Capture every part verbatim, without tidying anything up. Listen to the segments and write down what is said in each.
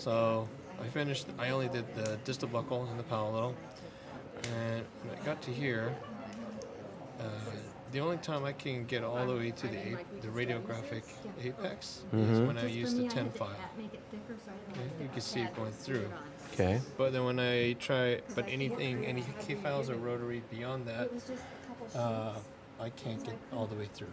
So I finished, I only did the distal buckle and the palatal, and when I got to here, uh, the only time I can get all the way to the the radiographic apex mm-hmm. is when I use the ten file. Okay, you can see it going through. Okay. But then when I try, but anything, any key files or rotary beyond that, uh, I can't get all the way through.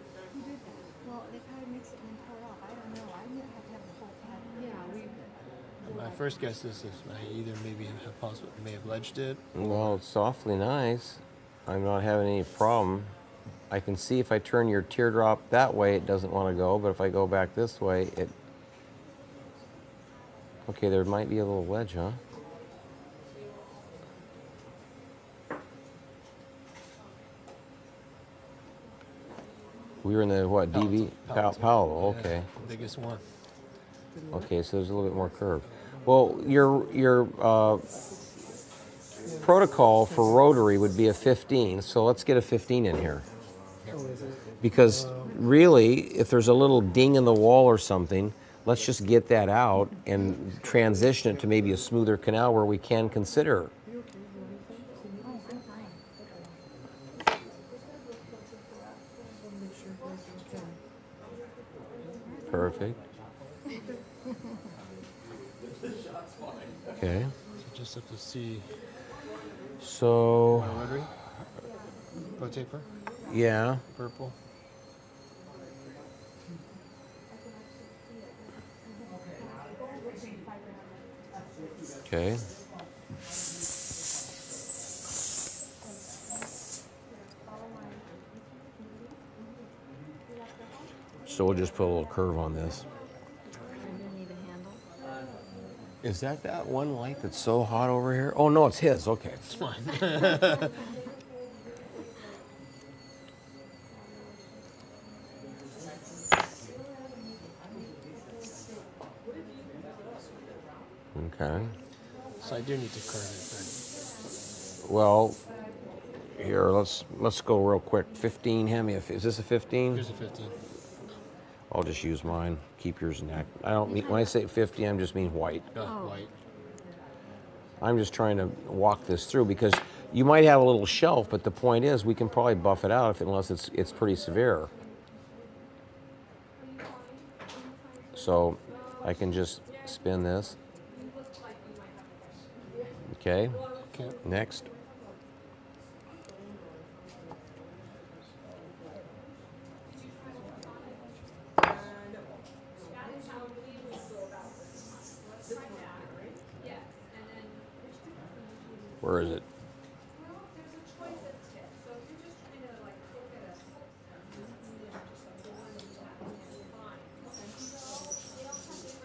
My first guess is if I either maybe have possibly may have ledged it. Well, it's awfully nice. I'm not having any problem. I can see if I turn your teardrop that way, it doesn't want to go, but if I go back this way, it... Okay, there might be a little wedge, huh? We were in the, what, D V? Powell, okay. Biggest one. Okay, so there's a little bit more curve. Well, your, your uh, protocol for rotary would be a fifteen, so let's get a fifteen in here. Because really, if there's a little ding in the wall or something, let's just get that out and transition it to maybe a smoother canal where we can consider. Perfect. Okay. So just have to see. So. Rotary. ProTaper. Yeah. Purple. Okay. So we'll just put a little curve on this. Is that that one light that's so hot over here? Oh, no, it's his. Okay, it's fine. Okay. So I do need to curve it. Well, here, let's let's go real quick. fifteen, hand me a, is this a fifteen? Here's a fifteen. I'll just use mine. Keep yours in that. I don't mean, when I say fifty, I'm just mean white. Oh. White. I'm just trying to walk this through because you might have a little shelf, but the point is we can probably buff it out if, unless it's it's pretty severe. So I can just spin this. Okay. Okay. Next. Where is it?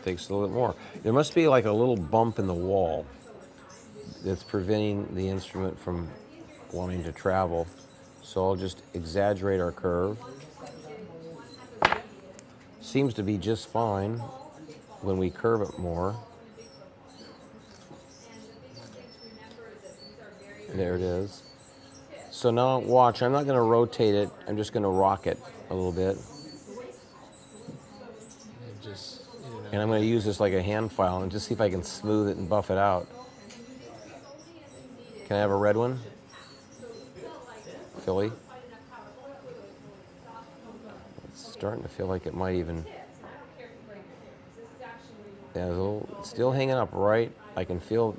Takes a little bit more. There must be like a little bump in the wall that's preventing the instrument from wanting to travel. So I'll just exaggerate our curve. Seems to be just fine when we curve it more. There it is. So now watch, I'm not going to rotate it, I'm just going to rock it a little bit. And, just, you know, and I'm going to use this like a hand file and just see if I can smooth it and buff it out. Can I have a red one? Philly? It's starting to feel like it might even... Yeah, it's, little, it's still hanging up right. I can feel...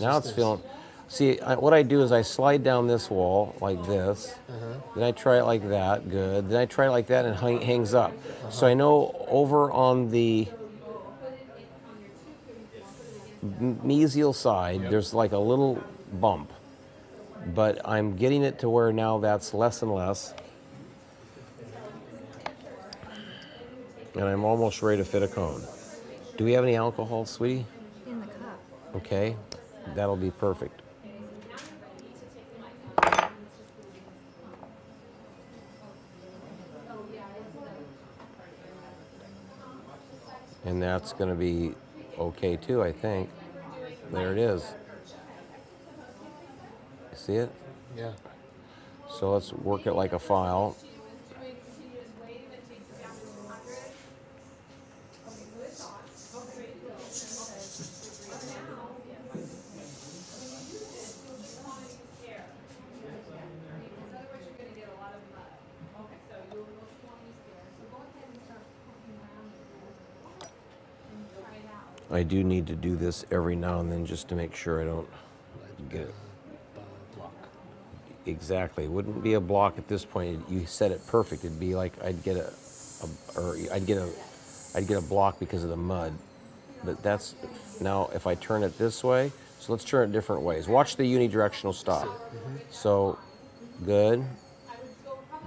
Now it's feeling... See, I, what I do is I slide down this wall like this, uh-huh. then I try it like that, good, then I try it like that and it hang, hangs up. Uh-huh. So I know over on the mesial side, yep. There's like a little bump, but I'm getting it to where now that's less and less. And I'm almost ready to fit a cone. Do we have any alcohol, sweetie? In the cup. Okay, that'll be perfect. And that's going to be okay too, I think. There it is. You see it? Yeah. So let's work it like a file. I do need to do this every now and then just to make sure I don't get block. Exactly. It wouldn't be a block at this point. You said it perfect. It'd be like I'd get a, a or I'd get a I'd get a block because of the mud. But that's now if I turn it this way. So let's turn it different ways. Watch the unidirectional stop. Mm-hmm. So good,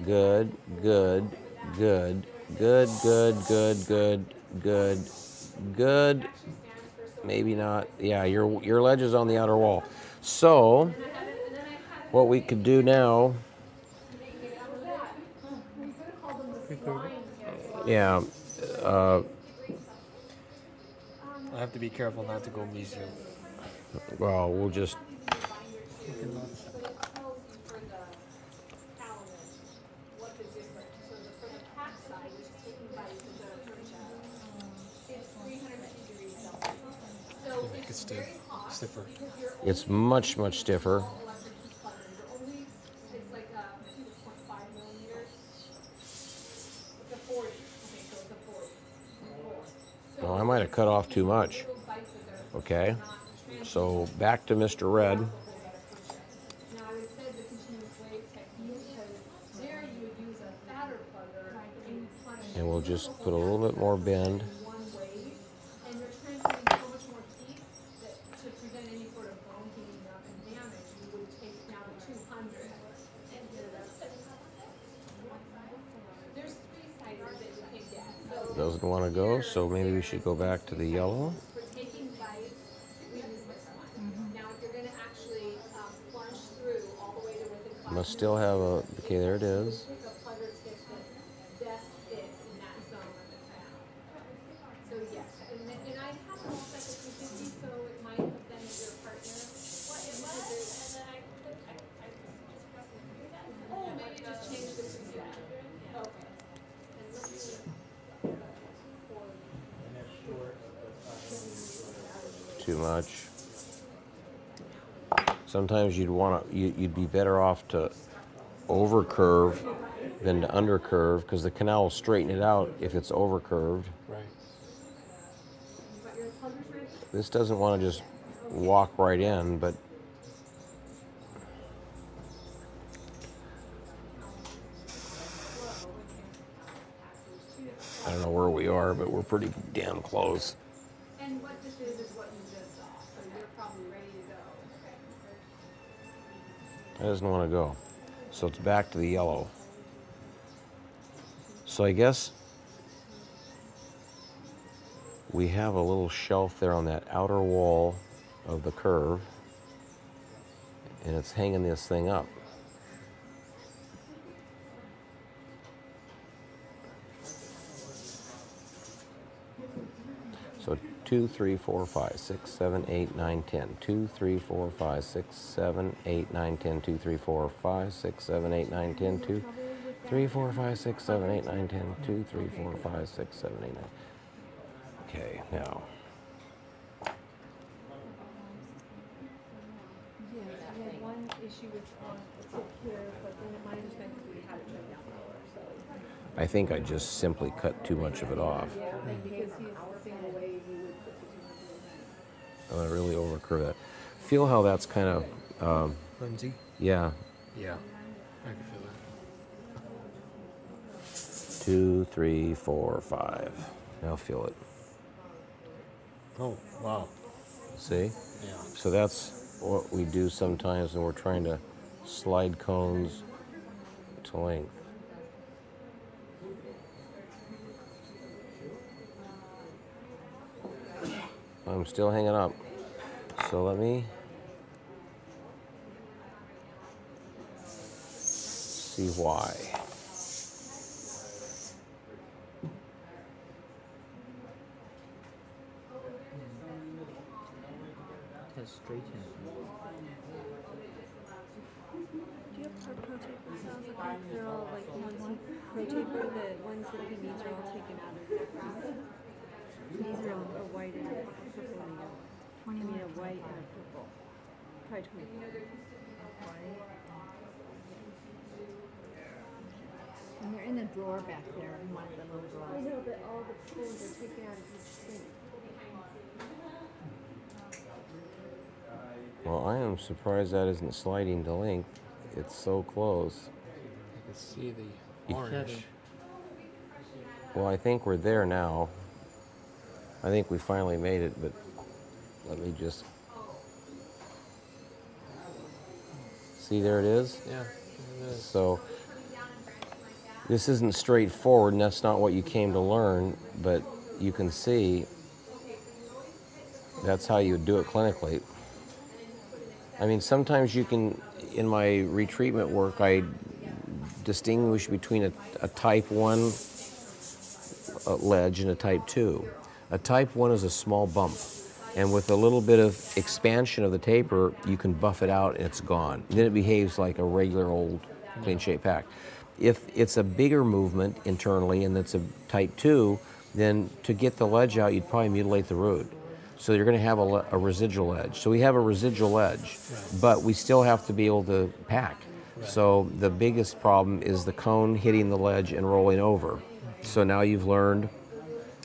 good, good, good, good, good, good, good, good, good. Maybe not. Yeah, your your ledge is on the outer wall. So what we could do now. Yeah. Uh, I have to be careful not to go museum. Well, we'll just. It's stiff. stiffer. It's much, much stiffer. Well, I might have cut off too much. Okay. So back to Mister Red. And we'll just put a little bit more bend. Doesn't want to go, so maybe we should go back to the yellow. Must still have a, okay, there it is. Too much. Sometimes you'd want to, you'd be better off to over-curve than to under-curve because the canal will straighten it out if it's over-curved. Right. This doesn't want to just walk right in, but I don't know where we are, but we're pretty damn close. It doesn't want to go. So it's back to the yellow. So I guess we have a little shelf there on that outer wall of the curve, and it's hanging this thing up. So two, three, four, five, six, seven, eight, nine, ten. two, three, four, five, six, seven, eight, nine, ten. two, three, four, five, six, seven, eight, nine, ten. two, three, four, five, six, seven, eight, nine, ten. two, three, four, five, six, seven, eight, nine. Okay, now. Yeah, we had one issue with it here, but then my understanding is we had it turned down lower, so. I think I just simply cut too much of it off. I'm gonna really overcurve that. Feel how that's kind of um, flimsy. Yeah. Yeah. I can feel that. Two, three, four, five. Now feel it. Oh wow. See? Yeah. So that's what we do sometimes when we're trying to slide cones to length. I'm still hanging up. So let me see why. Has straight hand. Do you have ProTaper sounds? Like they're all like ones ProTaper, the ones that he needs are all taken out of. These are a white and a purple and a yellow. I mean a white and a purple. Probably twenty. And they're in the drawer back there in one of the little drawers. I know, but all the pools are taken out of each thing. Well, I am surprised that isn't sliding the link. It's so close. You can see the orange. Well, I think we're there now. I think we finally made it, but let me just... See, there it is? Yeah, it is. So, this isn't straightforward, and that's not what you came to learn, but you can see that's how you do it clinically. I mean, sometimes you can, in my retreatment work, I distinguish between a, a type one ledge and a type two. A type one is a small bump, and with a little bit of expansion of the taper, you can buff it out and it's gone. Then it behaves like a regular old clean shaped pack. If it's a bigger movement internally and it's a type two, then to get the ledge out, you'd probably mutilate the root. So you're going to have a, a residual edge. So we have a residual edge, right, but we still have to be able to pack. Right. So the biggest problem is the cone hitting the ledge and rolling over. Mm-hmm. So now you've learned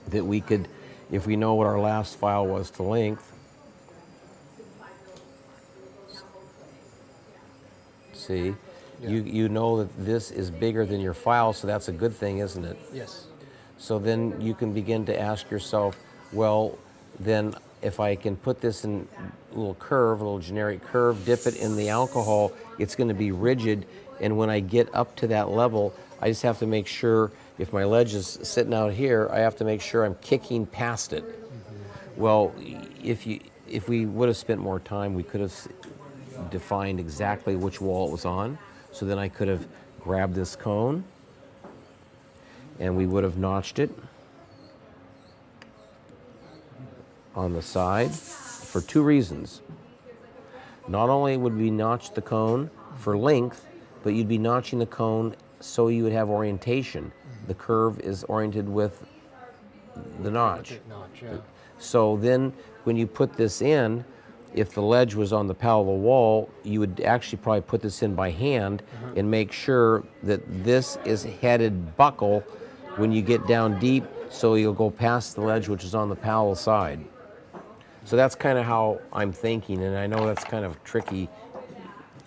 that we could, if we know what our last file was to length, see, yeah. you, you know that this is bigger than your file, so that's a good thing, isn't it? Yes. So then you can begin to ask yourself, well, then if I can put this in a little curve, a little generic curve, dip it in the alcohol, it's going to be rigid, and when I get up to that level, I just have to make sure, if my ledge is sitting out here, I have to make sure I'm kicking past it. Mm-hmm. Well, if, you, if we would have spent more time, we could have defined exactly which wall it was on, so then I could have grabbed this cone, and we would have notched it on the side for two reasons. Not only would we notch the cone for length, but you'd be notching the cone so you would have orientation. Mm-hmm. The curve is oriented with the notch. notch yeah. So then when you put this in, if the ledge was on the parallel wall, you would actually probably put this in by hand, mm-hmm, and make sure that this is headed buckle when you get down deep, so you'll go past the ledge which is on the parallel side. So that's kind of how I'm thinking, and I know that's kind of tricky.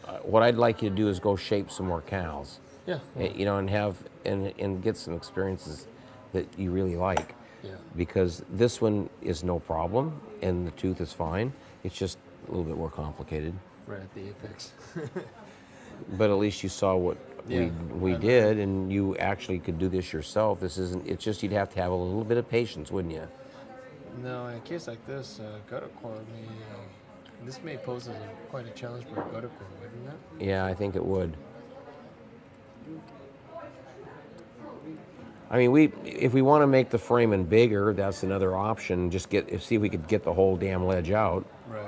Uh, what I'd like you to do is go shape some more cows. Yeah. yeah. You know, and have and and get some experiences that you really like. Yeah. Because this one is no problem, and the tooth is fine. It's just a little bit more complicated. Right at the apex. But at least you saw what yeah. we we did, and you actually could do this yourself. This isn't. It's just you'd have to have a little bit of patience, wouldn't you? No, in a case like this, uh, gutta core may, uh, this may pose a, quite a challenge for a gutta core, wouldn't it? Yeah, I think it would. I mean, we if we want to make the foramen bigger, that's another option. Just get see if we could get the whole damn ledge out. Right.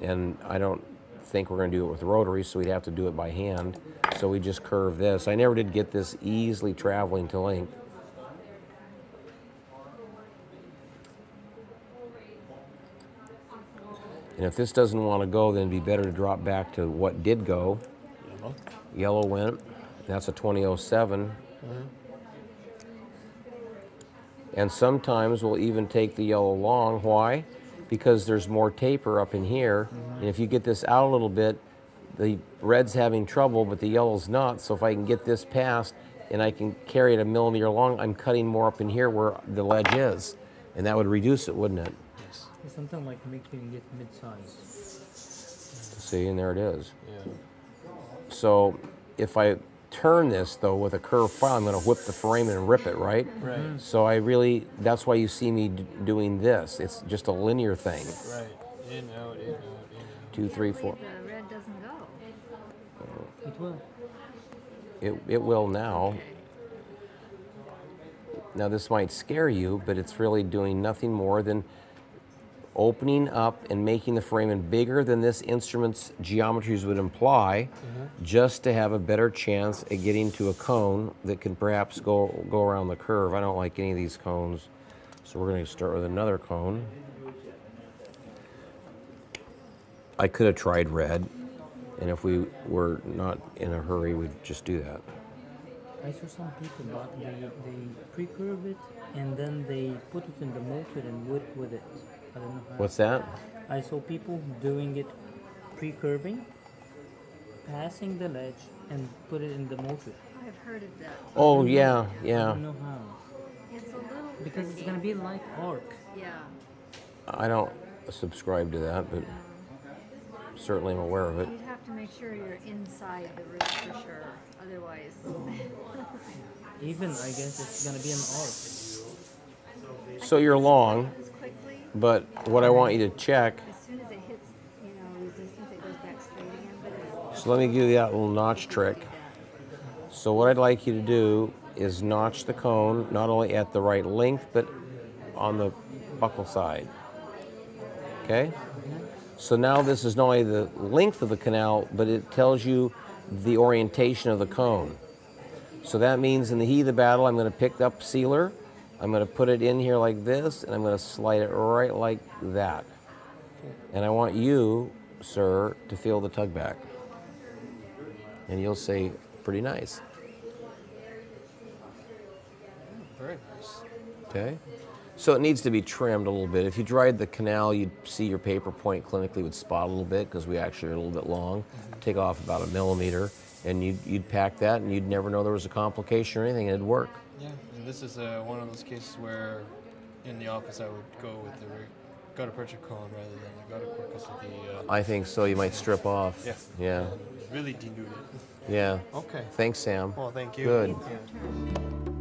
And I don't think we're going to do it with rotary, so we'd have to do it by hand. So we just curve this. I never did get this easily traveling to length. And if this doesn't want to go, then it'd be better to drop back to what did go. Yellow. Yellow went. That's a twenty oh seven. Mm-hmm. And sometimes we'll even take the yellow long. Why? Because there's more taper up in here. Mm-hmm. And if you get this out a little bit, the red's having trouble, but the yellow's not. So if I can get this past and I can carry it a millimeter long, I'm cutting more up in here where the ledge is. And that would reduce it, wouldn't it? Something like making it mid-size. See, and there it is. Yeah. So if I turn this, though, with a curved file, I'm going to whip the foramen and rip it, right? Right. Mm-hmm. So I really, that's why you see me d doing this. It's just a linear thing. Right. In, out, in, out, in, out. Two, three, four. The red doesn't go. Uh, it will. It, it will now. Okay. Now, this might scare you, but it's really doing nothing more than opening up and making the foramen bigger than this instrument's geometries would imply, mm-hmm, just to have a better chance at getting to a cone that can perhaps go, go around the curve. I don't like any of these cones, so we're going to start with another cone. I could have tried red, and if we were not in a hurry, we'd just do that. I saw some people, but they, they pre-curve it, and then they put it in the mortar and work with it. I don't know how. What's that? I saw people doing it pre-curving, passing the ledge, and put it in the motor. I've heard of that. Oh, yeah, yeah. I don't know how. It's a little because tricky. It's going to be like arc. Yeah. I don't subscribe to that, but certainly I'm aware of it. You'd have to make sure you're inside the roof for sure. Otherwise... Even, I guess, it's going to be an arc. So you're long, but what I want you to check... As soon as it hits, you know, resistance, it goes back straight again. But it's... So let me give you that little notch trick. So what I'd like you to do is notch the cone, not only at the right length, but on the buckle side. Okay? So now this is not only the length of the canal, but it tells you the orientation of the cone. So that means in the heat of the battle, I'm going to pick up sealer, I'm going to put it in here like this, and I'm going to slide it right like that. And I want you, sir, to feel the tug back. And you'll say, pretty nice. Very nice. Okay. So it needs to be trimmed a little bit. If you dried the canal, you'd see your paper point clinically would spot a little bit because we actually are a little bit long. Mm-hmm. Take off about a millimeter, and you'd, you'd pack that, and you'd never know there was a complication or anything, and it'd work. Yeah, and this is uh, one of those cases where in the office I would go with the gutta percha cone rather than the gutta percha because of the... Uh, I think so. You might strip off. Yeah. Yeah. And really denude it. Yeah. Okay. Thanks, Sam. Well, thank you. Good. Yeah.